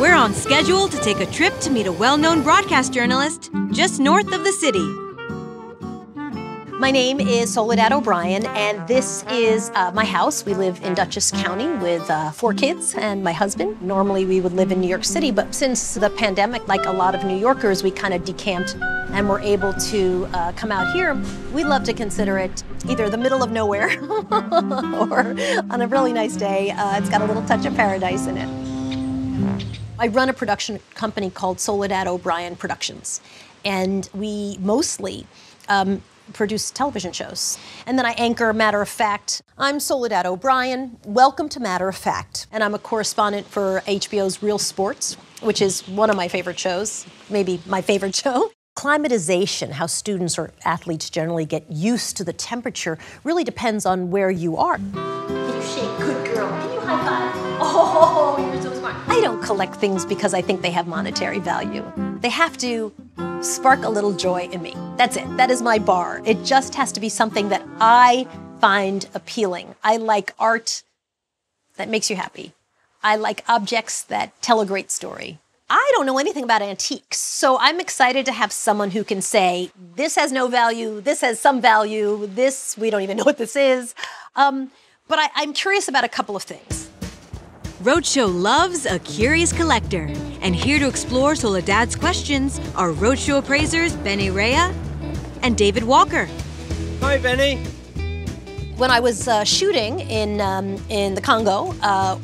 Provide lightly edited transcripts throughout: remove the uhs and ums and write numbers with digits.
We're on schedule to take a trip to meet a well-known broadcast journalist just north of the city. My name is Soledad O'Brien, and this is my house. We live in Dutchess County with 4 kids and my husband. Normally, we would live in New York City, but since the pandemic, like a lot of New Yorkers, we kind of decamped and were able to come out here. We love to consider it either the middle of nowhere or on a really nice day, it's got a little touch of paradise in it. I run a production company called Soledad O'Brien Productions, and we mostly produce television shows. And then I anchor Matter of Fact. I'm Soledad O'Brien. Welcome to Matter of Fact. And I'm a correspondent for HBO's Real Sports, which is one of my favorite shows, maybe my favorite show. Climatization, how students or athletes generally get used to the temperature, really depends on where you are. You shake, good girl. Can you high five? Oh, you're so smart. I don't collect things because I think they have monetary value. They have to spark a little joy in me. That's it. That is my bar. It just has to be something that I find appealing. I like art that makes you happy. I like objects that tell a great story. I don't know anything about antiques, so I'm excited to have someone who can say, this has no value, this has some value, this, we don't even know what this is. But I'm curious about a couple of things. Roadshow loves a curious collector. And here to explore Soledad's questions are Roadshow appraisers Benny Rea and David Walker. Hi, Benny. When I was shooting in the Congo,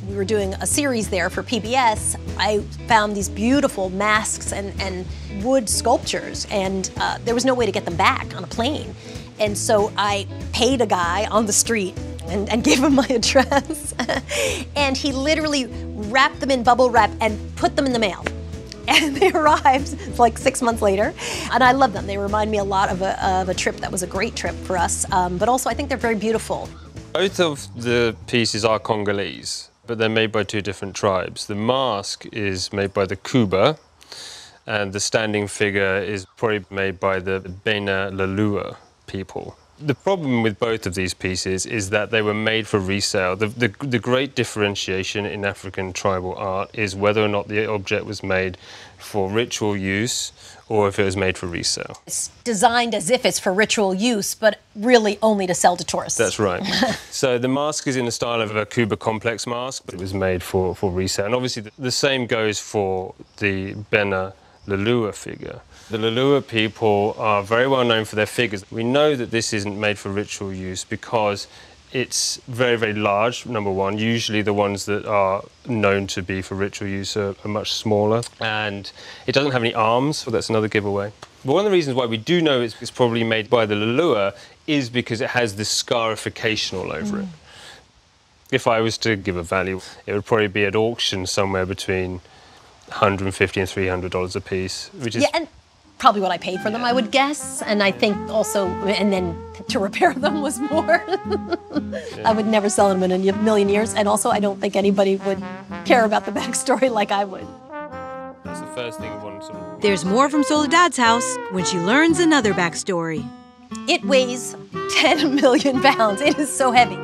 we were doing a series there for PBS. I found these beautiful masks and wood sculptures, and there was no way to get them back on a plane. And so I paid a guy on the street and gave him my address. And he literally wrapped them in bubble wrap and put them in the mail. And they arrived like 6 months later, and I love them. They remind me a lot of a trip that was a great trip for us, but also I think they're very beautiful. Both of the pieces are Congolese, but they're made by 2 different tribes. The mask is made by the Kuba, and the standing figure is probably made by the Bena Lulua people. The problem with both of these pieces is that they were made for resale. The great differentiation in African tribal art is whether or not the object was made for ritual use or if it was made for resale. It's designed as if it's for ritual use, but really only to sell to tourists. That's right. So the mask is in the style of a Kuba complex mask, but it was made for resale. And obviously the same goes for the Bena Lulua figure. The Lulua people are very well known for their figures. We know that this isn't made for ritual use because it's very, very large, number one. Usually the ones that are known to be for ritual use are much smaller. And it doesn't have any arms, so that's another giveaway. But one of the reasons why we do know it's probably made by the Lulua is because it has this scarification all over it. If I was to give a value, it would probably be at auction somewhere between $150 and $300 a piece, which is... Yeah, and probably what I paid for them, I would guess. And I think also, and then to repair them was more. Yeah. I would never sell them in a million years. And also, I don't think anybody would care about the backstory like I would. That's the first thing I wanted to... There's more from Soledad's house when she learns another backstory. It weighs 10 million pounds. It is so heavy.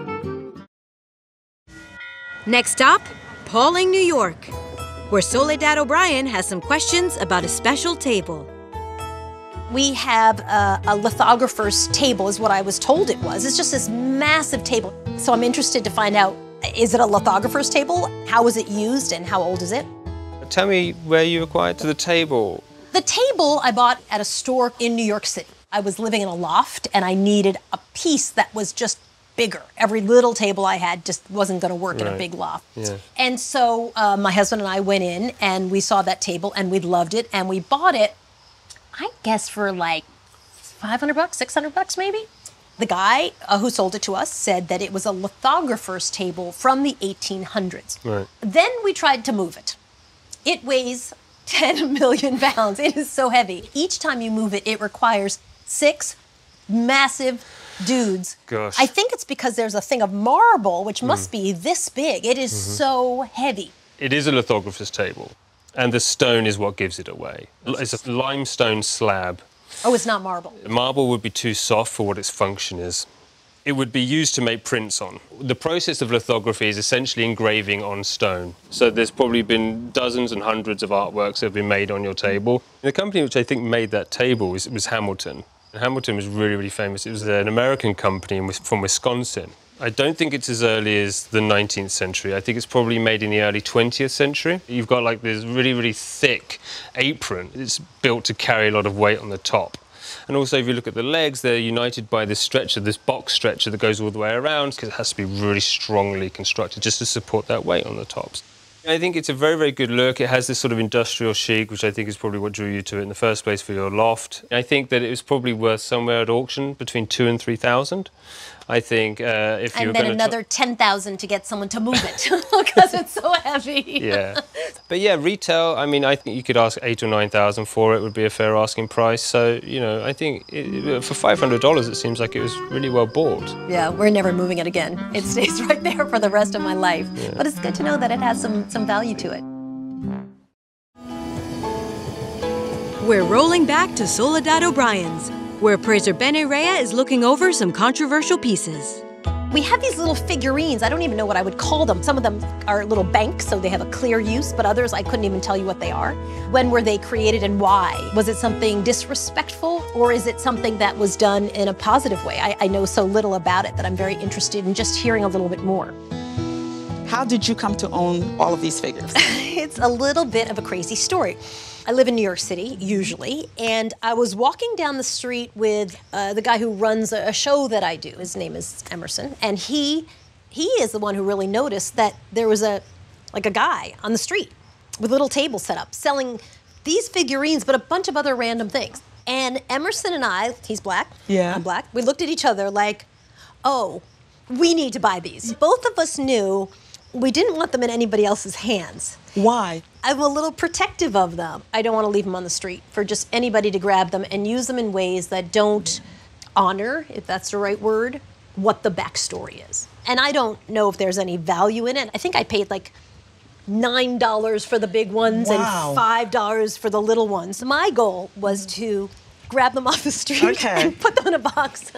Next stop, Pauling, New York, where Soledad O'Brien has some questions about a special table. We have a lithographer's table, is what I was told it was. It's just this massive table. So I'm interested to find out, is it a lithographer's table? How was it used and how old is it? Tell me where you acquired the table. The table I bought at a store in New York City. I was living in a loft and I needed a piece that was just bigger. Every little table I had just wasn't going to work in a big loft. Yeah. And so my husband and I went in and we saw that table and we loved it and we bought it, I guess for like $500, $600 maybe. The guy who sold it to us said that it was a lithographer's table from the 1800s. Right. Then we tried to move it. It weighs 10 million pounds. It is so heavy. Each time you move it, it requires 6 massive dudes. Gosh. I think it's because there's a thing of marble, which must be this big. It is so heavy. It is a lithographer's table, and the stone is what gives it away. It's a limestone slab. Oh, it's not marble. Marble would be too soft for what its function is. it would be used to make prints on. The process of lithography is essentially engraving on stone. So there's probably been dozens and hundreds of artworks that have been made on your table. The company which I think made that table was Hamilton. And Hamilton was really, really famous. It was an American company from Wisconsin. I don't think it's as early as the 19th century. I think it's probably made in the early 20th century. You've got like this really, really thick apron. It's built to carry a lot of weight on the top. And also, if you look at the legs, they're united by this stretcher, this box stretcher that goes all the way around, because it has to be really strongly constructed just to support that weight on the tops. I think it's a very, very good look. It has this sort of industrial chic, which I think is probably what drew you to it in the first place for your loft. I think that it was probably worth somewhere at auction between 2,000 and 3,000. I think if you were going to... And then another 10,000 to get someone to move it, because it's so heavy. Yeah. But yeah, retail, I mean, I think you could ask 8,000 or 9,000 for it would be a fair asking price. So, you know, I think for $500, it seems like it was really well bought. Yeah, we're never moving it again. It stays right there for the rest of my life. Yeah. But it's good to know that it has some value to it. We're rolling back to Soledad O'Brien's, where appraiser Benny Rea is looking over some controversial pieces. We have these little figurines. I don't even know what I would call them. Some of them are little banks, so they have a clear use, but others I couldn't even tell you what they are. When were they created and why? Was it something disrespectful, or is it something that was done in a positive way? I know so little about it that I'm very interested in just hearing a little bit more. How did you come to own all of these figures? It's a little bit of a crazy story. I live in New York City, usually, and I was walking down the street with the guy who runs a show that I do. His name is Emerson, and he is the one who really noticed that there was a guy on the street with a little table set up selling these figurines, but a bunch of other random things. And Emerson and I, he's black, yeah. I'm black, we looked at each other like, oh, we need to buy these. Both of us knew we didn't want them in anybody else's hands. Why? I'm a little protective of them. I don't want to leave them on the street for just anybody to grab them and use them in ways that don't honor, if that's the right word, what the backstory is. And I don't know if there's any value in it. I think I paid like $9 for the big ones, wow, and $5 for the little ones. My goal was to grab them off the street, okay, and put them in a box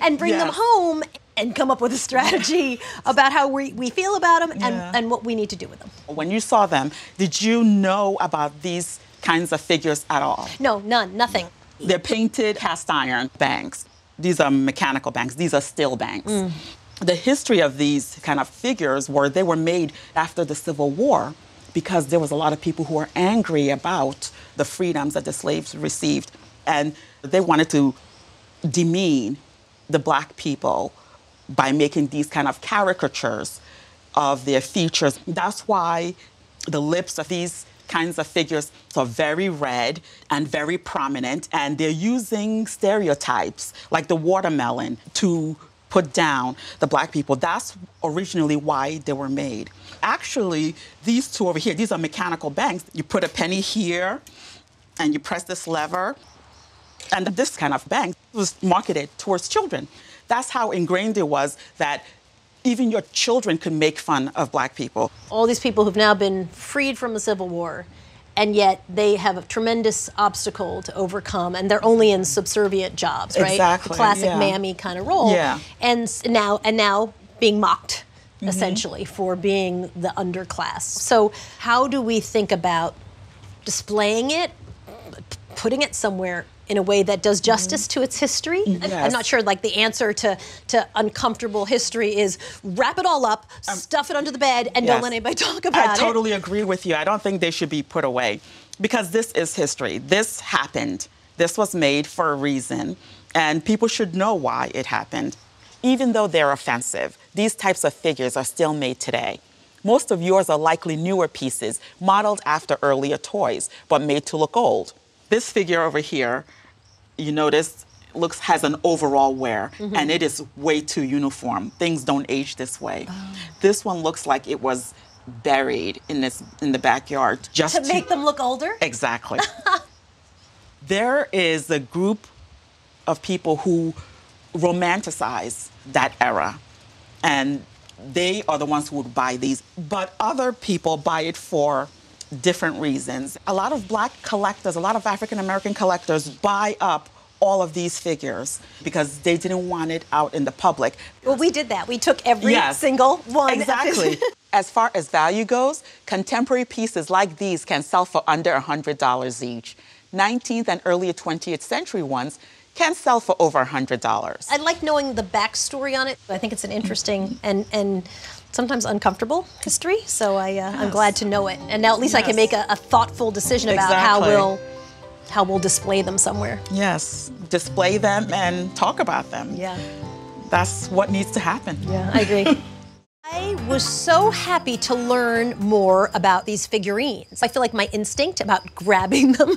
and bring, yes, them home and come up with a strategy about how we feel about them, yeah, and what we need to do with them. When you saw them, did you know about these kinds of figures at all? No, none, nothing. They're painted cast iron banks. These are mechanical banks. These are steel banks. Mm. The history of these kind of figures were they were made after the Civil War because there was a lot of people who were angry about the freedoms that the slaves received, and they wanted to demean the black people by making these kind of caricatures of their features. That's why the lips of these kinds of figures are very red and very prominent, and they're using stereotypes like the watermelon to put down the black people. That's originally why they were made. Actually, these two over here, these are mechanical banks. You put a penny here and you press this lever, and this kind of bank was marketed towards children. That's how ingrained it was that even your children could make fun of black people. All these people who've now been freed from the Civil War, and yet they have a tremendous obstacle to overcome, and they're only in subservient jobs, right? Exactly. The classic, yeah, mammy kind of role. Yeah. And now being mocked, mm-hmm, essentially, for being the underclass. So how do we think about displaying it, putting it somewhere in a way that does justice to its history? Yes. I'm not sure, like, the answer to uncomfortable history is wrap it all up, stuff it under the bed, and, yes, don't let anybody talk about it. I totally agree with you. I don't think they should be put away, because this is history. This happened. This was made for a reason, and people should know why it happened. Even though they're offensive, these types of figures are still made today. Most of yours are likely newer pieces, modeled after earlier toys, but made to look old. This figure over here, you notice, has an overall wear, mm-hmm, and it is way too uniform. Things don't age this way. Oh. This one looks like it was buried in the backyard just to make them look older. Exactly. There is a group of people who romanticize that era, and they are the ones who would buy these. But other people buy it for different reasons. A lot of black collectors, a lot of African-American collectors buy up all of these figures because they didn't want it out in the public. Well, we did that. We took every single one. Exactly. As far as value goes, contemporary pieces like these can sell for under $100 each. 19th and early 20th century ones can sell for over $100. I like knowing the backstory on it. I think it's an interesting and sometimes uncomfortable history, so I'm glad to know it. And now at least I can make a thoughtful decision about how we'll display them somewhere. Yes, display them and talk about them. Yeah. That's what needs to happen. Yeah, I agree. I was so happy to learn more about these figurines. I feel like my instinct about grabbing them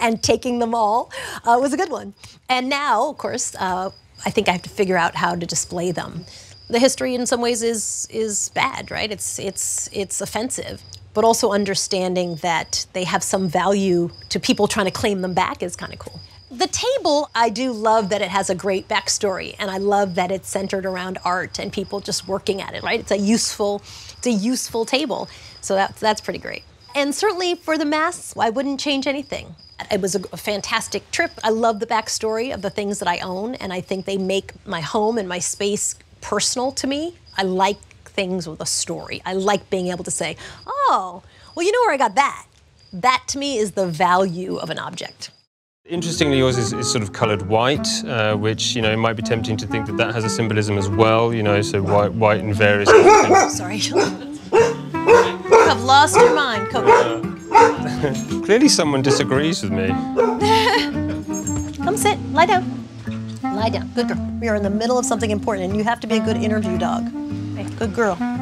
and taking them all was a good one. And now, of course, I think I have to figure out how to display them. The history in some ways is bad, right? It's offensive. But also understanding that they have some value to people trying to claim them back is kind of cool. The table, I do love that it has a great backstory, and I love that it's centered around art and people just working at it, right? It's a useful table, so that's pretty great. And certainly for the masks, I wouldn't change anything. It was a fantastic trip. I love the backstory of the things that I own, and I think they make my home and my space personal to me. I like things with a story. I like being able to say, oh, well, you know where I got that. That, to me, is the value of an object. Interestingly, yours is sort of coloured white, which, you know, it might be tempting to think that that has a symbolism as well, you know, so white and various things. Sorry. You have lost your mind, Coco. Clearly someone disagrees with me. Come sit. Lie down. Lie down. Good girl. We are in the middle of something important, and you have to be a good interview dog. Good girl.